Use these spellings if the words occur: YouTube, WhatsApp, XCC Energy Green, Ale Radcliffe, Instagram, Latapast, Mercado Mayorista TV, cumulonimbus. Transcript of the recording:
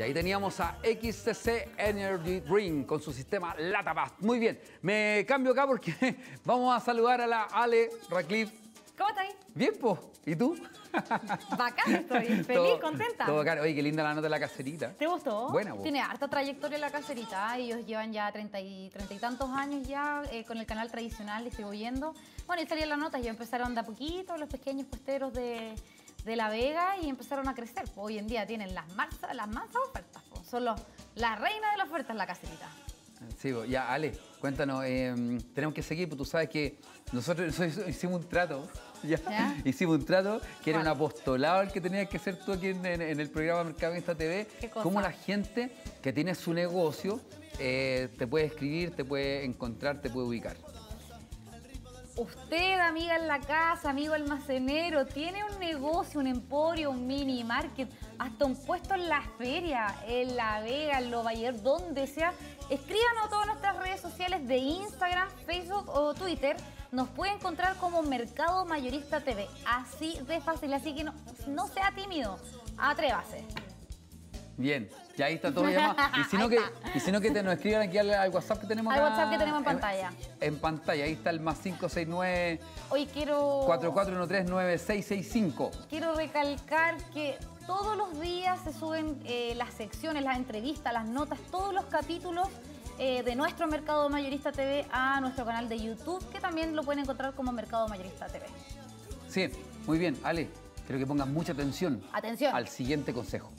Y ahí teníamos a XCC Energy Green con su sistema Latapast. Muy bien, me cambio acá porque vamos a saludar a la Ale Radcliffe. ¿Cómo estás? Bien, po. ¿Y tú? Bacán estoy, feliz, todo, contenta. Todo bacán. Oye, qué linda la nota de la caserita. ¿Te gustó? Buena, po. Tiene harta trayectoria la caserita. Ellos llevan ya treinta y tantos años ya con el canal tradicional distribuyendo. Bueno, y salían las notas, ya empezaron de a poquito los pequeños puesteros de La Vega y empezaron a crecer. Po. Hoy en día tienen las mansas ofertas. Po. Son la reina de las ofertas la caserita. Sí, po. Ya, Ale, cuéntanos, tenemos que seguir, porque tú sabes que nosotros hicimos un trato. ¿Ya? ¿Ya? Hicimos un trato que era un apostolado el que tenías que hacer tú aquí en el programa Mercado Mayorista TV. Cómo la gente que tiene su negocio te puede escribir, te puede encontrar, te puede ubicar. Usted, amiga en la casa, amigo almacenero, tiene un negocio, un emporio, un mini market, hasta un puesto en la feria, en La Vega, en Lovayer, donde sea. Escríbanos a todas nuestras redes sociales de Instagram, Facebook o Twitter. Nos puede encontrar como Mercado Mayorista TV. Así de fácil, así que no sea tímido, atrévase. Bien, ya ahí está todo llamado. Y si no que te nos escriban aquí al WhatsApp que tenemos acá. Al WhatsApp que tenemos en pantalla. En pantalla, ahí está el +569. Hoy quiero... 44139665. Quiero recalcar que todos los días se suben las secciones, las entrevistas, las notas, todos los capítulos de nuestro Mercado Mayorista TV a nuestro canal de YouTube, que también lo pueden encontrar como Mercado Mayorista TV. Sí, muy bien. Ale, creo que pongas mucha atención al siguiente consejo.